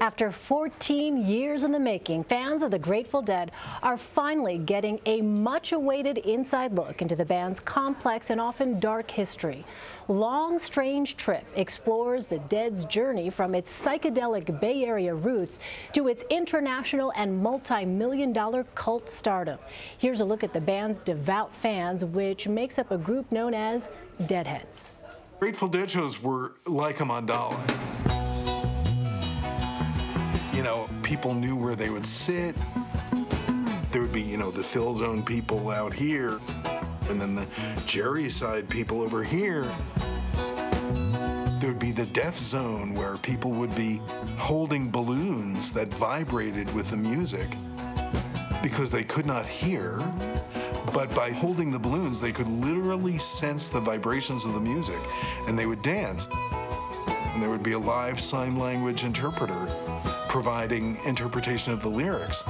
After 14 years in the making, fans of the Grateful Dead are finally getting a much-awaited inside look into the band's complex and often dark history. Long Strange Trip explores the Dead's journey from its psychedelic Bay Area roots to its international and multi-million-dollar cult stardom. Here's a look at the band's devout fans, which makes up a group known as Deadheads. Grateful Dead shows were like a mandala. You know, people knew where they would sit. There would be, you know, the Phil Zone people out here, and then the Jerry side people over here. There would be the Deaf Zone, where people would be holding balloons that vibrated with the music because they could not hear, but by holding the balloons, they could literally sense the vibrations of the music, and they would dance. And there would be a live sign language interpreter providing interpretation of the lyrics.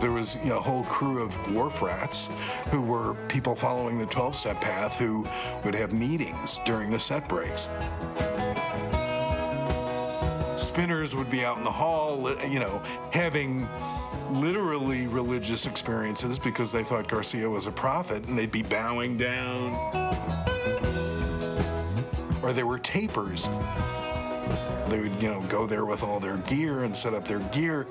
There was, you know, a whole crew of wharf rats who were people following the 12-step path who would have meetings during the set breaks. Spinners would be out in the hall, you know, having literally religious experiences because they thought Garcia was a prophet, and they'd be bowing down. Or they were tapers. They would, you know, go there with all their gear and set up their gear.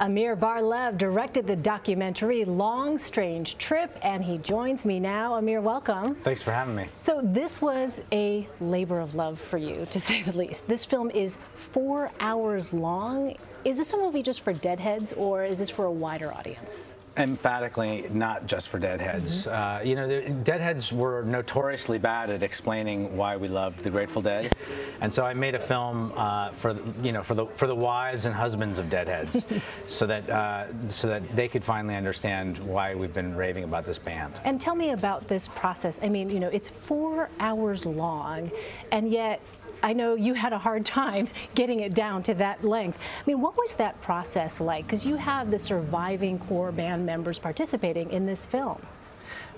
Amir Bar-Lev directed the documentary Long Strange Trip, and he joins me now. Amir, welcome. Thanks for having me. So this was a labor of love for you, to say the least. This film is 4 hours long. Is this a movie just for Deadheads, or is this for a wider audience? Emphatically not just for Deadheads. Mm-hmm. You know, Deadheads were notoriously bad at explaining why we loved the Grateful Dead, and so I made a film for the wives and husbands of Deadheads, so that they could finally understand why we've been raving about this band. And tell me about this process. I mean, you know, it's 4 hours long, and yet I know you had a hard time getting it down to that length. I mean, what was that process like? Because you have the surviving core band members participating in this film.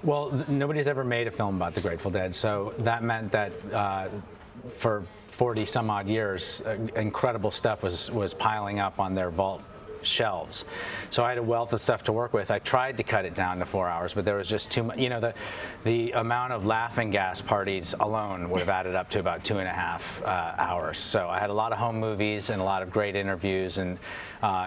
Well, nobody's ever made a film about the Grateful Dead, so that meant that for 40 some odd years, incredible stuff was piling up on their vault shelves. So I had a wealth of stuff to work with. I tried to cut it down to 4 hours, but there was just too much. You know, the amount of laughing gas parties alone would have added up to about 2.5 hours. So I had a lot of home movies and a lot of great interviews, and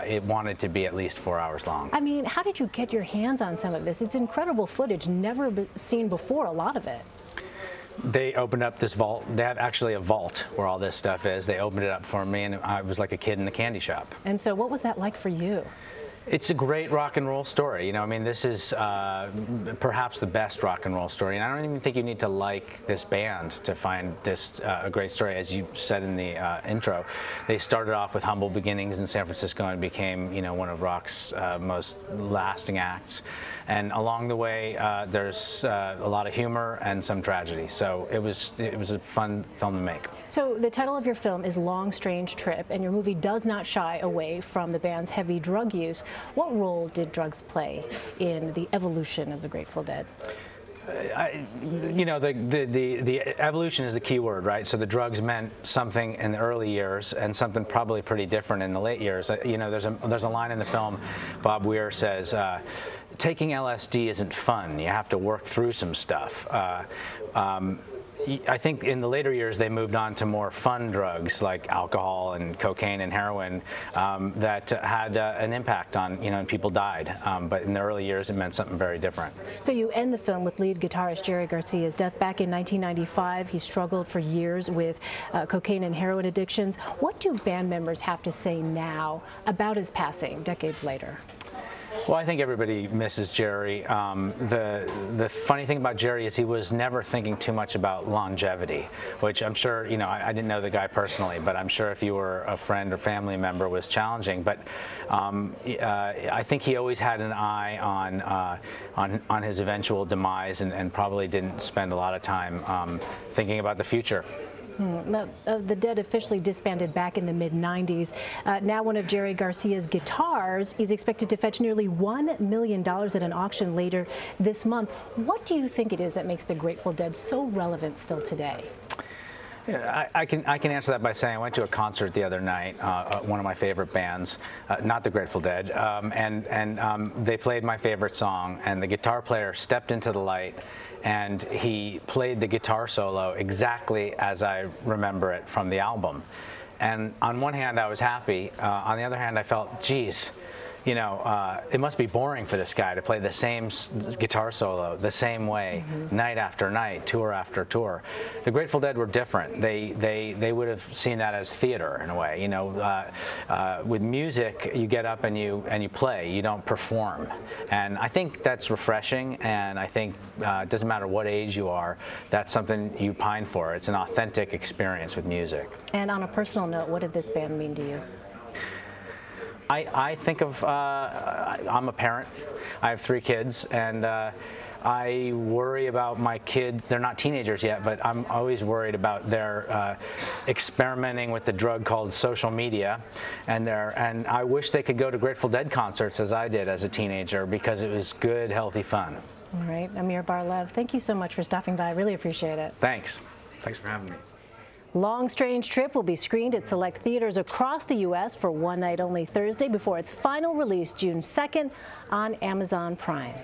it wanted to be at least 4 hours long. I mean, how did you get your hands on some of this? It's incredible footage, never seen before, a lot of it. They opened up this vault. They have actually a vault where all this stuff is. They opened it up for me, and I was like a kid in a candy shop. And so what was that like for you? It's a great rock and roll story. You know, I mean, this is perhaps the best rock and roll story. And I don't even think you need to like this band to find this a great story. As you said in the intro, they started off with humble beginnings in San Francisco and became, you know, one of rock's most lasting acts. And along the way, there's a lot of humor and some tragedy. So it was a fun film to make. So the title of your film is Long Strange Trip, and your movie does not shy away from the band's heavy drug use. What role did drugs play in the evolution of the Grateful Dead? You know, the evolution is the key word, right? So the drugs meant something in the early years and something probably pretty different in the late years. You know, there's a line in the film, Bob Weir says, taking LSD isn't fun. You have to work through some stuff. I think in the later years they moved on to more fun drugs like alcohol and cocaine and heroin that had an impact on, you know, and people died. But in the early years it meant something very different. So you end the film with lead guitarist Jerry Garcia's death back in 1995. He struggled for years with cocaine and heroin addictions. What do band members have to say now about his passing decades later? Well, I think everybody misses Jerry. The funny thing about Jerry is he was never thinking too much about longevity, which I'm sure, you know, I didn't know the guy personally, but I'm sure if you were a friend or family member, it was challenging. But I think he always had an eye on his eventual demise, and probably didn't spend a lot of time thinking about the future. The Dead officially disbanded back in the mid-90s. Now one of Jerry Garcia's guitars is expected to fetch nearly $1 million at an auction later this month. What do you think it is that makes the Grateful Dead so relevant still today? Yeah, I can answer that by saying I went to a concert the other night, one of my favorite bands, not the Grateful Dead, and they played my favorite song, and the guitar player stepped into the light, and he played the guitar solo exactly as I remember it from the album. And on one hand, I was happy. On the other hand, I felt, geez, you know, it must be boring for this guy to play the same guitar solo the same way, mm-hmm. night after night, tour after tour. The Grateful Dead were different. They would have seen that as theater in a way. You know, with music, you get up and you play. You don't perform, and I think that's refreshing. And I think it doesn't matter what age you are, that's something you pine for. It's an authentic experience with music. And on a personal note, what did this band mean to you? I think of, I'm a parent, I have 3 kids, and I worry about my kids. They're not teenagers yet, but I'm always worried about their experimenting with the drug called social media, and I wish they could go to Grateful Dead concerts as I did as a teenager, because it was good, healthy fun. All right, Amir Bar-Lev, thank you so much for stopping by. I really appreciate it. Thanks. Thanks for having me. Long Strange Trip will be screened at select theaters across the U.S. for one night only Thursday before its final release June 2nd on Amazon Prime.